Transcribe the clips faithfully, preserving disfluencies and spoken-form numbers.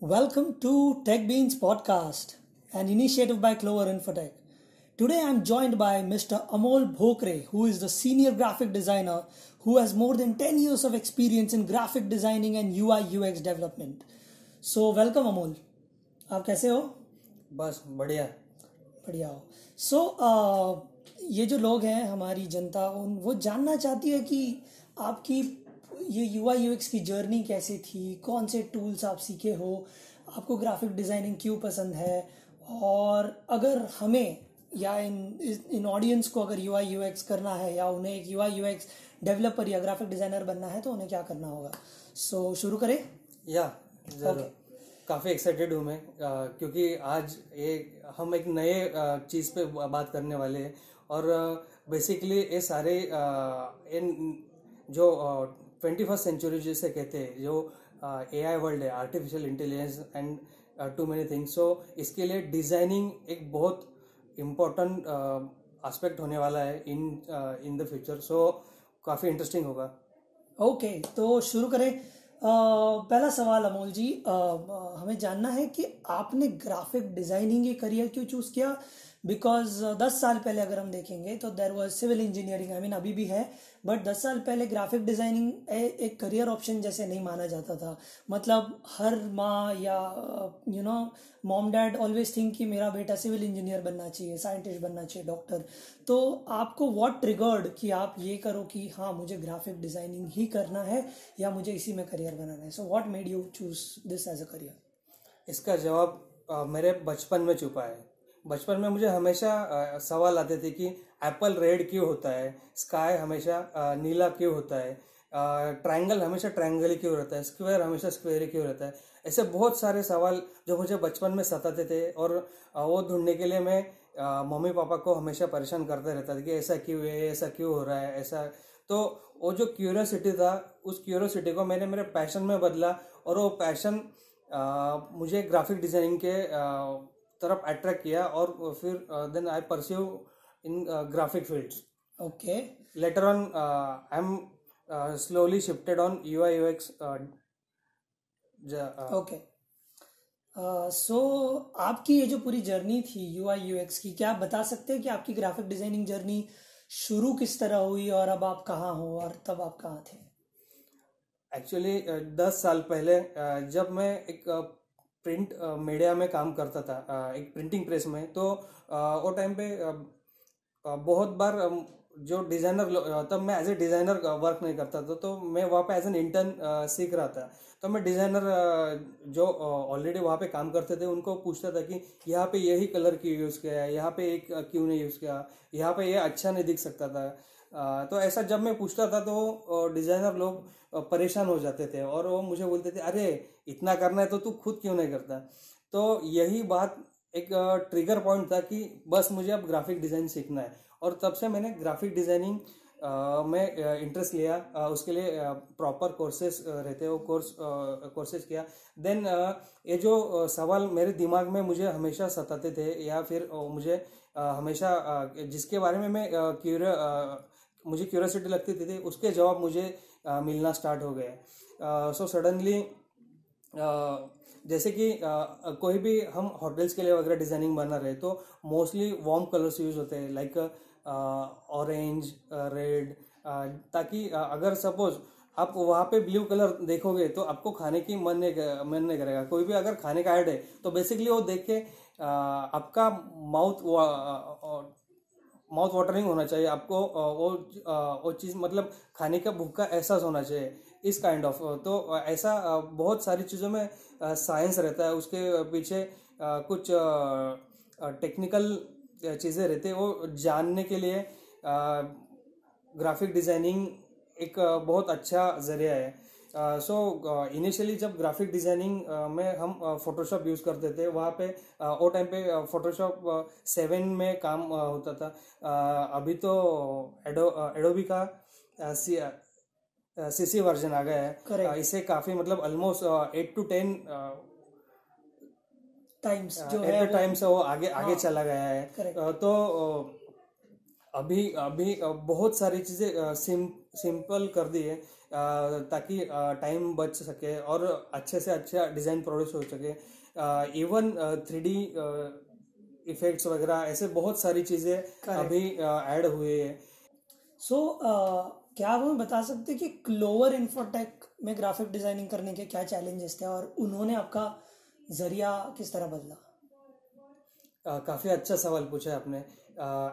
Welcome to Tech Beans Podcast, an initiative by Clover Infotech. Today I am joined by Mister Amol Bhokre, who is the senior graphic designer who has more than ten years of experience in graphic designing and U I U X development. So welcome Amol. आप कैसे हो? बस बढ़िया बढ़िया हो. So uh, ये जो लोग हैं हमारी जनता उन वो जानना चाहती है कि आपकी ये U I U X की जर्नी कैसे थी, कौन से टूल्स आप सीखे हो, आपको ग्राफिक डिज़ाइनिंग क्यों पसंद है. और अगर हमें या इन इन ऑडियंस को अगर U I U X करना है या उन्हें एक U I U X developer या ग्राफिक डिज़ाइनर बनना है तो उन्हें क्या करना होगा. सो so, शुरू करें या yeah, okay. काफ़ी एक्साइटेड हूँ मैं क्योंकि आज एक हम एक नए चीज़ पे बात करने वाले हैं. और बेसिकली ये सारे इन जो ट्वेंटी फर्स्ट सेंचुरी जिसे कहते हैं, जो ए आई वर्ल्ड है, artificial intelligence and too many things, so इसके लिए डिज़ाइनिंग एक बहुत इम्पोर्टेंट एस्पेक्ट uh, होने वाला है इन इन द फ्यूचर. सो काफ़ी इंटरेस्टिंग होगा. ओके okay, तो शुरू करें. uh, पहला सवाल अमोल जी, uh, uh, हमें जानना है कि आपने ग्राफिक डिज़ाइनिंग ये करियर क्यों चूज़ किया. बिकॉज दस साल पहले अगर हम देखेंगे तो there was civil engineering, I mean अभी भी है, बट दस साल पहले ग्राफिक डिज़ाइनिंग एक करियर ऑप्शन जैसे नहीं माना जाता था. मतलब हर माँ या you know mom dad always think कि मेरा बेटा सिविल इंजीनियर बनना चाहिए, साइंटिस्ट बनना चाहिए, डॉक्टर. तो आपको व्हाट ट्रिगर्ड कि आप ये करो कि हाँ मुझे ग्राफिक डिज़ाइनिंग ही करना है या मुझे इसी में करियर बनाना है. So what made you choose this as a career? इसका जवाब मेरे बचपन में छुपा है. बचपन में मुझे हमेशा सवाल आते थे कि एप्पल रेड क्यों होता है, स्काई हमेशा नीला क्यों होता है, ट्रायंगल हमेशा ट्रायंगल क्यों रहता है, स्क्वायर हमेशा स्क्वायर क्यों रहता है. ऐसे बहुत सारे सवाल जो मुझे बचपन में सताते थे और वो ढूंढने के लिए मैं मम्मी पापा को हमेशा परेशान करते रहता था कि ऐसा क्यों है, ऐसा क्यों हो रहा है, ऐसा. तो वो जो क्यूरियोसिटी था उस क्यूरियोसिटी को मैंने मेरे पैशन में बदला और वो पैशन मुझे ग्राफिक डिज़ाइनिंग के तरफ अट्रैक्ट किया. और फिर then I pursue in graphic fields. Okay, later on I am slowly shifted on U I U X. Okay, so आपकी ये जो पूरी जर्नी थी U I U X की, क्या आप बता सकते हैं कि आपकी ग्राफिक डिज़ाइनिंग जर्नी शुरू किस तरह हुई और अब आप कहाँ हो और तब आप कहाँ थे? एक्चुअली दस साल पहले जब मैं एक प्रिंट मीडिया में काम करता था, एक प्रिंटिंग प्रेस में, तो वो टाइम पे बहुत बार जो डिज़ाइनर, तब मैं एज ए डिज़ाइनर वर्क नहीं करता था तो मैं वहाँ पे एज एन इंटर्न सीख रहा था. तो मैं डिज़ाइनर जो ऑलरेडी वहाँ पे काम करते थे उनको पूछता था कि यहाँ पे यही कलर क्यों यूज़ किया है, यहाँ पे एक क्यों नहीं यूज़ किया, यहाँ पे ये अच्छा नहीं दिख सकता था. तो ऐसा जब मैं पूछता था तो डिज़ाइनर लोग परेशान हो जाते थे और वो मुझे बोलते थे अरे इतना करना है तो तू खुद क्यों नहीं करता. तो यही बात एक ट्रिगर पॉइंट था कि बस मुझे अब ग्राफिक डिज़ाइन सीखना है. और तब से मैंने ग्राफिक डिज़ाइनिंग में इंटरेस्ट लिया. उसके लिए प्रॉपर कोर्सेस रहते हैं, वो कोर्स कोर्सेस किया. देन ये जो सवाल मेरे दिमाग में मुझे हमेशा सताते थे या फिर मुझे हमेशा जिसके बारे में मैं क्यूरियस मुझे क्यूरियोसिटी लगती थी, उसके जवाब मुझे आ, मिलना स्टार्ट हो गए. सो सडनली जैसे कि आ, कोई भी हम होटल्स के लिए वगैरह डिज़ाइनिंग बना रहे तो मोस्टली वार्म कलर्स यूज़ होते हैं, लाइक ऑरेंज, रेड, ताकि आ, अगर सपोज आप वहाँ पे ब्लू कलर देखोगे तो आपको खाने की मन नहीं मन नहीं करेगा. कोई भी अगर खाने का ऐड है तो बेसिकली वो देख के आ, आपका माउथ माउथ वाटरिंग होना चाहिए, आपको वो वो चीज़ मतलब खाने का भूख का एहसास होना चाहिए, इस काइंड ऑफ. तो ऐसा बहुत सारी चीज़ों में साइंस रहता है, उसके पीछे कुछ टेक्निकल चीज़ें रहती है. वो जानने के लिए ग्राफिक डिज़ाइनिंग एक बहुत अच्छा ज़रिया है. So uh, initially so, uh, जब ग्राफिक डिज़ाइनिंग uh, में हम फोटोशॉप uh, यूज़ करते थे, वहाँ पे uh, वो टाइम पे फोटोशॉप सेवन में काम uh, होता था. uh, अभी तो एडो एडोबी का सी सी सी वर्जन आ गया है. uh, इससे काफ़ी मतलब almost eight to ten times जो है एट टाइम्स वो आगे हाँ, आगे चला गया है. uh, तो uh, अभी अभी बहुत सारी चीज़ें सिम सिंपल कर दी है. ताकि टाइम बच सके और अच्छे से अच्छा डिज़ाइन प्रोड्यूस हो सके। इवन थ्री डी इफ़ेक्ट्स वगैरह ऐसे बहुत सारी चीज़ें अभी ऐड हुए हैं। सो क्या आप हमें बता सकते हैं कि क्लोवर इन्फोटेक में ग्राफिक डिज़ाइनिंग करने के क्या चैलेंजेस थे और उन्होंने आपका जरिया किस तरह बदला? uh, काफ़ी अच्छा सवाल पूछा है आपने।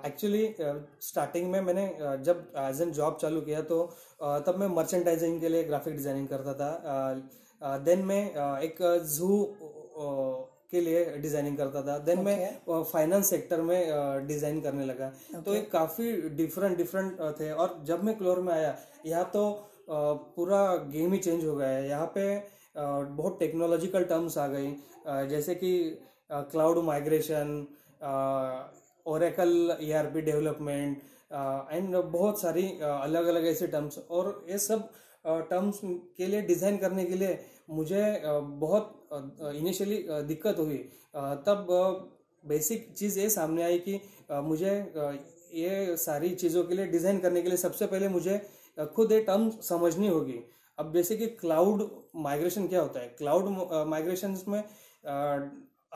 एक्चुअली uh, स्टार्टिंग uh, में मैंने uh, जब एज एन जॉब चालू किया तो uh, तब मैं मर्चेंडाइजिंग के लिए ग्राफिक डिज़ाइनिंग करता था। देन uh, uh, मैं uh, एक जू uh, के लिए डिजाइनिंग करता था। Then okay. मैं फाइनेंस सेक्टर में डिजाइन करने लगा। okay. तो एक काफी डिफरेंट डिफरेंट थे। और जब मैं क्लोवर में आया, यहाँ तो पूरा गेम ही चेंज हो गया है। यहाँ पे बहुत टेक्नोलॉजिकल टर्म्स आ गई, जैसे कि cloud migration, Oracle ERP development and बहुत सारी अलग अलग ऐसे टर्म्स। और ये सब टर्म्स के लिए डिज़ाइन करने के लिए मुझे बहुत इनिशियली दिक्कत हुई। तब बेसिक चीज़ ये सामने आई कि मुझे ये सारी चीज़ों के लिए डिज़ाइन करने के लिए सबसे पहले मुझे खुद ये टर्म समझनी होगी। अब जैसे कि क्लाउड माइग्रेशन क्या होता है, क्लाउड माइग्रेशन में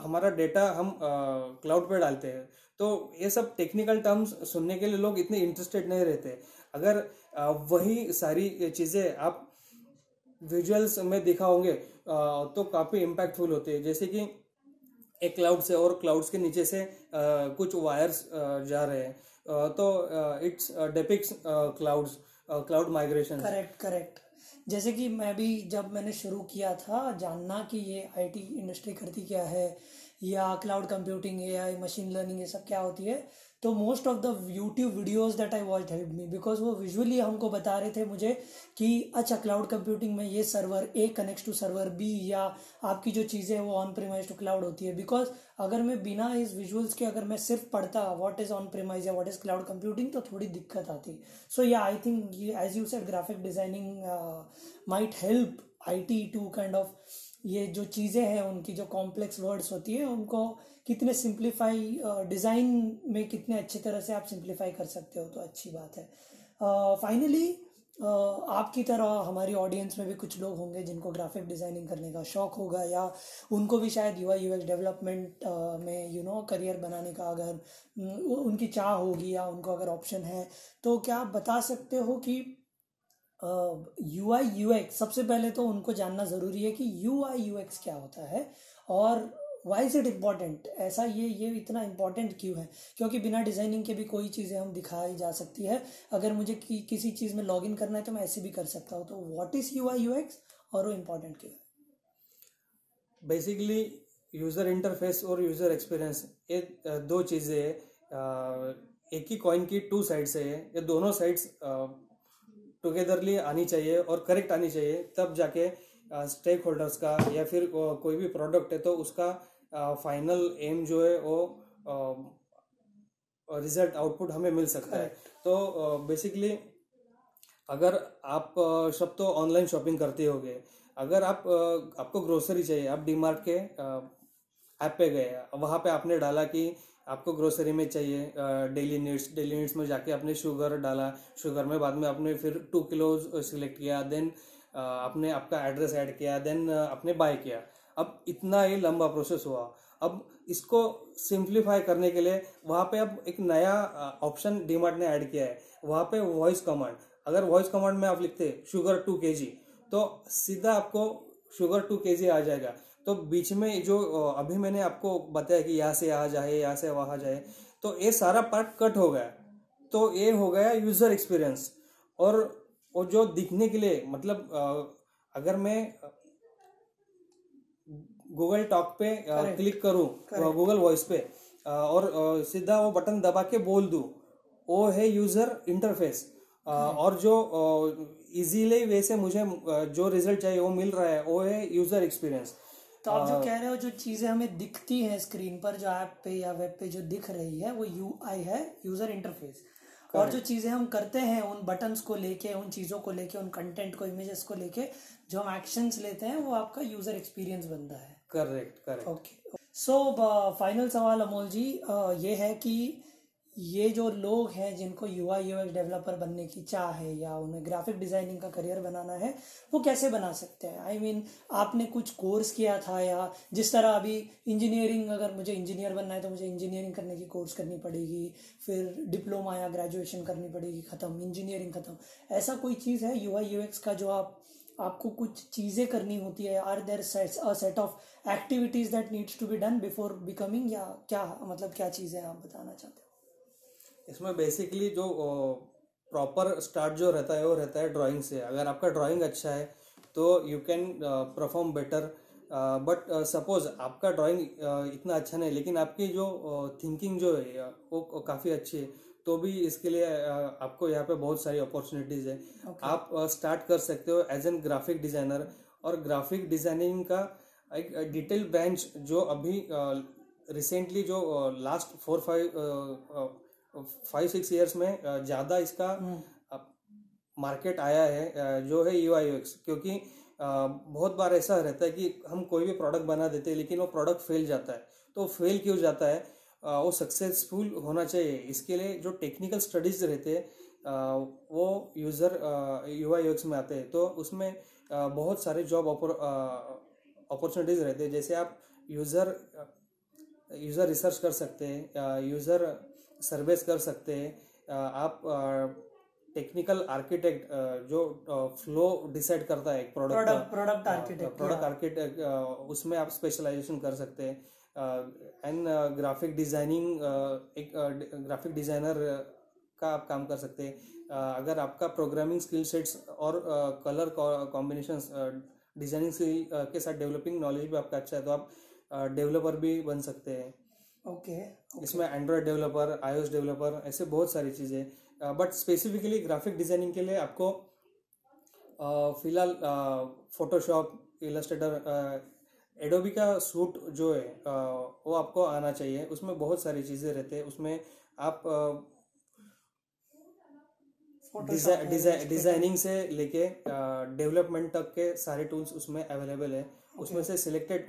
हमारा डेटा हम क्लाउड पे डालते हैं, तो ये सब टेक्निकल टर्म्स सुनने के लिए लोग इतने इंटरेस्टेड नहीं रहते। अगर वही सारी चीज़ें आप विजुअल्स में दिखाओगे तो काफ़ी इम्पैक्टफुल होते हैं। जैसे कि एक क्लाउड से और क्लाउड्स के नीचे से कुछ वायर्स जा रहे हैं, तो it's depicts clouds, cloud migration. Correct correct जैसे कि मैं भी जब मैंने शुरू किया था जानना कि ये आईटी इंडस्ट्री करती क्या है या क्लाउड कंप्यूटिंग है या मशीन लर्निंग ये सब क्या होती है, तो most of the YouTube videos that I watched help me, because वो विजुअली हमको बता रहे थे मुझे कि अच्छा क्लाउड कंप्यूटिंग में ये server A connects to server B, या आपकी जो चीज़ें हैं वो ऑन प्रीमाइज टू क्लाउड होती है। बिकॉज अगर मैं बिना इस विजुअल्स के अगर मैं सिर्फ पढ़ता व्हाट इज़ ऑन प्रीमाइज या व्हाट इज़ क्लाउड कंप्यूटिंग, तो थोड़ी दिक्कत आती। सो या I think as you said graphic designing might help I T to kind of ये जो चीज़ें हैं उनकी जो कॉम्प्लेक्स वर्ड्स होती है उनको कितने सिंप्लीफाई, डिज़ाइन में कितने अच्छी तरह से आप सिंप्लीफाई कर सकते हो, तो अच्छी बात है। फाइनली uh, uh, आपकी तरह हमारी ऑडियंस में भी कुछ लोग होंगे जिनको ग्राफिक डिज़ाइनिंग करने का शौक होगा या उनको भी शायद यूआई यूएक्स डेवलपमेंट uh, में यू नो करियर बनाने का अगर उनकी चाह होगी या उनको अगर ऑप्शन है, तो क्या आप बता सकते हो कि यू आई यू एक्स, सबसे पहले तो उनको जानना ज़रूरी है कि यू आई यू एक्स क्या होता है और वाई इज़ इट इम्पॉर्टेंट, ऐसा ये ये इतना इम्पॉर्टेंट क्यों है? क्योंकि बिना डिज़ाइनिंग के भी कोई चीज़ें हम दिखाई जा सकती है। अगर मुझे कि, किसी चीज़ में लॉगिन करना है तो मैं ऐसे भी कर सकता हूँ। तो what is U I U X और वो इम्पॉर्टेंट क्यों है? बेसिकली यूज़र इंटरफेस और यूज़र एक्सपीरियंस, ये दो चीज़ें हैं, एक ही कॉइन की टू साइड्स है। ये दोनों साइड्स टुगेदरली आनी चाहिए और करेक्ट आनी चाहिए, तब जाके स्टेक होल्डर्स का या फिर कोई भी प्रोडक्ट है तो उसका फाइनल एम जो है वो रिजल्ट आउटपुट हमें मिल सकता है। तो बेसिकली अगर आप सब तो ऑनलाइन शॉपिंग करते होगे, अगर आप आपको ग्रोसरी चाहिए, आप डी-मार्ट के ऐप पे गए, वहाँ पे आपने डाला कि आपको ग्रोसरी में चाहिए डेली नीड्स, डेली नीड्स में जाके आपने शुगर डाला, शुगर में बाद में आपने फिर टू किलोज सिलेक्ट किया, देन आपने आपका एड्रेस ऐड किया, देन आपने बाय किया। अब इतना ही लंबा प्रोसेस हुआ। अब इसको सिंप्लीफाई करने के लिए वहाँ पे अब एक नया ऑप्शन डीमार्ट ने ऐड किया है, वहाँ पे वॉइस कमांड। अगर वॉइस कमांड में आप लिखते शुगर टू के जी तो सीधा आपको शुगर टू के जी आ जाएगा। तो बीच में जो अभी मैंने आपको बताया कि यहाँ से यहाँ जाए, यहाँ से वहाँ जाए, तो ये सारा पार्ट कट हो गया। तो ये हो गया यूज़र एक्सपीरियंस। और वो जो दिखने के लिए, मतलब अगर मैं गूगल टॉक पे क्लिक करूँ, गूगल वॉइस पे, और सीधा वो बटन दबा के बोल दूँ, वो है यूज़र इंटरफेस। और जो इजीली वैसे मुझे जो रिजल्ट चाहिए वो मिल रहा है, वो है यूज़र एक्सपीरियंस। तो आप जो कह रहे हो जो चीज़ें हमें दिखती हैं स्क्रीन पर, जो ऐप पे या वेब पे जो दिख रही है, वो यूआई है, यूज़र इंटरफेस। और जो चीज़ें हम करते हैं उन बटन्स को लेके, उन चीज़ों को लेके, उन कंटेंट को, इमेजेस को लेके जो हम एक्शंस लेते हैं, वो आपका यूज़र एक्सपीरियंस बनता है। Correct correct okay. So final सवाल अमोल जी uh, ये है कि ये जो लोग हैं जिनको यूआई यूएक्स डेवलपर बनने की चाह है या उन्हें ग्राफिक डिज़ाइनिंग का करियर बनाना है, वो कैसे बना सकते हैं? आई मीन आपने कुछ कोर्स किया था, या जिस तरह अभी इंजीनियरिंग, अगर मुझे इंजीनियर बनना है तो मुझे इंजीनियरिंग करने की कोर्स करनी पड़ेगी, फिर डिप्लोमा या ग्रेजुएशन करनी पड़ेगी, ख़त्म इंजीनियरिंग ख़त्म, ऐसा कोई चीज़ है यूआई यूएक्स का जो आप आपको कुछ चीज़ें करनी होती है? Are there a set of activities that needs to be done before becoming, या क्या मतलब क्या चीज़ें आप बताना चाहते हो? इसमें बेसिकली जो प्रॉपर स्टार्ट जो रहता है वो रहता है ड्राइंग से। अगर आपका ड्राइंग अच्छा है तो you can perform better, but suppose आपका ड्राइंग uh, इतना अच्छा नहीं, लेकिन आपकी जो थिंकिंग uh, जो है वो काफ़ी अच्छी है, तो भी इसके लिए uh, आपको यहाँ पे बहुत सारी अपॉर्चुनिटीज़ है। okay. आप स्टार्ट uh, कर सकते हो एज एन ग्राफिक डिज़ाइनर, और ग्राफिक डिज़ाइनिंग का एक डिटेल ब्रांच जो अभी रिसेंटली uh, जो last four five five six years में ज़्यादा इसका मार्केट आया है जो है यूआई यूएक्स, क्योंकि बहुत बार ऐसा रहता है कि हम कोई भी प्रोडक्ट बना देते हैं लेकिन वो प्रोडक्ट फेल जाता है। तो फेल क्यों जाता है? वो सक्सेसफुल होना चाहिए, इसके लिए जो टेक्निकल स्टडीज रहते हैं वो यूज़र यूआई यूएक्स में आते हैं। तो उसमें बहुत सारे जॉब अपॉर्चुनिटीज़ रहते हैं, जैसे आप यूज़र यूज़र रिसर्च कर सकते हैं, यूज़र सर्विस कर सकते हैं, आप टेक्निकल आर्किटेक्ट जो फ्लो डिसाइड करता है एक product product architect product architect उसमें आप स्पेशलाइजेशन कर सकते हैं, एंड ग्राफिक डिज़ाइनिंग एक ग्राफिक डिज़ाइनर का आप काम कर सकते हैं। अगर आपका प्रोग्रामिंग स्किल सेट्स और कलर कॉम्बिनेशंस डिज़ाइनिंग स्किल के साथ डेवलपिंग नॉलेज भी आपका अच्छा है तो आप डेवलपर भी बन सकते हैं। Okay okay, okay. इसमें एंड्रॉयड डेवलपर, आईओएस डेवलपर, ऐसे बहुत सारी चीज़ें, बट स्पेसिफिकली ग्राफिक डिज़ाइनिंग के लिए आपको फ़िलहाल फोटोशॉप, इलस्ट्रेटर, एडोबी का सूट जो है uh, वो आपको आना चाहिए। उसमें बहुत सारी चीज़ें रहते हैं, उसमें आप डिज़ाइनिंग uh, से लेके डेवलपमेंट uh, तक के सारे टूल्स उसमें अवेलेबल है। okay. उसमें से सिलेक्टेड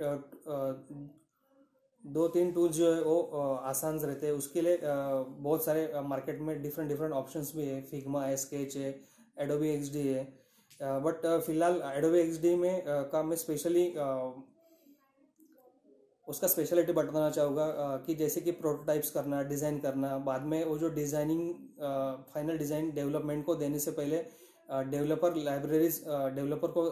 दो तीन टूल्स जो है वो आसान रहते हैं, उसके लिए बहुत सारे मार्केट में डिफरेंट डिफरेंट ऑप्शंस भी है। फिग्मा है, स्केच है, एडोबी एक्सडी है, बट फिलहाल एडोबी एक्सडी में का मैं स्पेशली उसका स्पेशलिटी बताना चाहूँगा कि जैसे कि प्रोटोटाइप्स करना, डिज़ाइन करना, बाद में वो जो डिज़ाइनिंग फाइनल डिज़ाइन डेवलपमेंट को देने से पहले डेवलपर लाइब्रेरीज डेवलपर को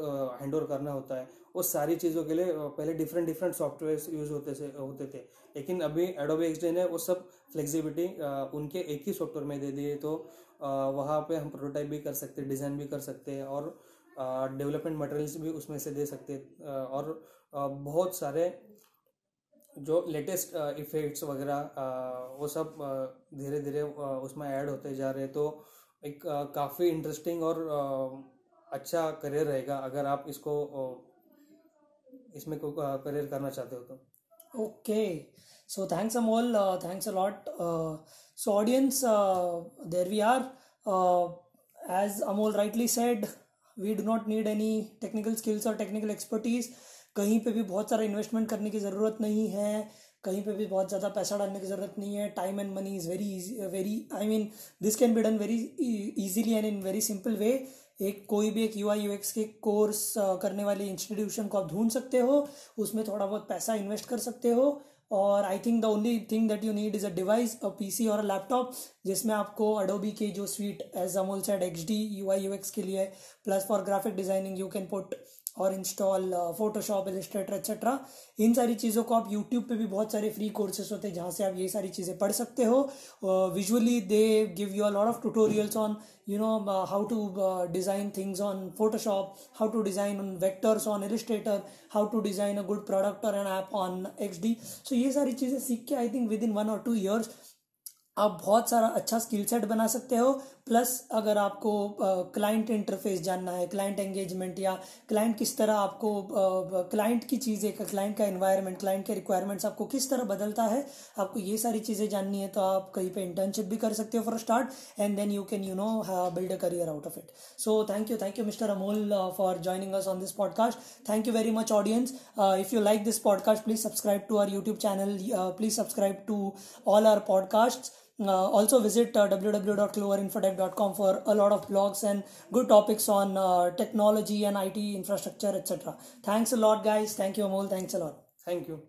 हैंड ओवर करना होता है, वो सारी चीज़ों के लिए पहले डिफरेंट डिफरेंट सॉफ्टवेयर यूज होते से होते थे, लेकिन अभी एडोबी एक्सडी ने वो सब फ्लेक्सिबिलिटी उनके एक ही सॉफ्टवेयर में दे दी है। तो वहाँ पे हम प्रोटोटाइप भी कर सकते हैं, डिज़ाइन भी कर सकते हैं, और डेवलपमेंट मटेरियल्स भी उसमें से दे सकते हैं, और बहुत सारे जो लेटेस्ट इफ़ेक्ट्स वगैरह वो सब धीरे धीरे उसमें ऐड होते जा रहे हैं। तो एक काफ़ी इंटरेस्टिंग और अच्छा करियर रहेगा अगर आप इसको इसमें करियर करना चाहते हो तो। Okay, so thanks Amol, thanks a lot. So audience, there we are, as Amol rightly said, we do not need any technical skills और टेक्निकल एक्सपर्टीज़। कहीं पे भी बहुत सारा इन्वेस्टमेंट करने की ज़रूरत नहीं है, कहीं पे भी बहुत ज़्यादा पैसा डालने की ज़रूरत नहीं है। Time and money is very very I mean this can be done very easily and in very simple way. एक कोई भी एक यूआई यूएक्स के कोर्स करने वाले इंस्टीट्यूशन को आप ढूंढ सकते हो, उसमें थोड़ा बहुत पैसा इन्वेस्ट कर सकते हो, और I think the only thing that you need is a device, a PC और अ लैपटॉप, जिसमें आपको अडोबी की जो suite as Amol said XD UI UX के लिए, plus for graphic designing you can put और इंस्टॉल फोटोशॉप, इलस्ट्रेटर एक्सेट्रा। इन सारी चीज़ों को आप यूट्यूब पे भी बहुत सारे फ्री कोर्सेस होते हैं जहाँ से आप ये सारी चीज़ें पढ़ सकते हो। Visually they give you a lot of tutorials on you know how to design things on Photoshop, how to design on vectors on Illustrator, how to design a good product और an app on XD. So ये सारी चीज़ें सीख के I think within one और two years आप बहुत सारा अच्छा स्किल सेट बना सकते हो। प्लस अगर आपको क्लाइंट इंटरफेस जानना है, क्लाइंट एंगेजमेंट, या क्लाइंट किस तरह आपको क्लाइंट की चीज़ें, क्लाइंट का एनवायरनमेंट, क्लाइंट के रिक्वायरमेंट्स आपको किस तरह बदलता है, आपको ये सारी चीज़ें जाननी है तो आप कहीं पे इंटर्नशिप भी कर सकते हो for start, and then you can you know build a career out of it. So thank you thank you mister Amol for joining us on this podcast. Thank you very much audience. If you like this podcast, please subscribe to our YouTube channel, please subscribe to all our podcast. Uh, also visit uh, w w w dot clover infotech dot com for a lot of blogs and good topics on uh, technology and I T infrastructure, et cetera. Thanks a lot, guys. Thank you, Amol. Thanks a lot. Thank you.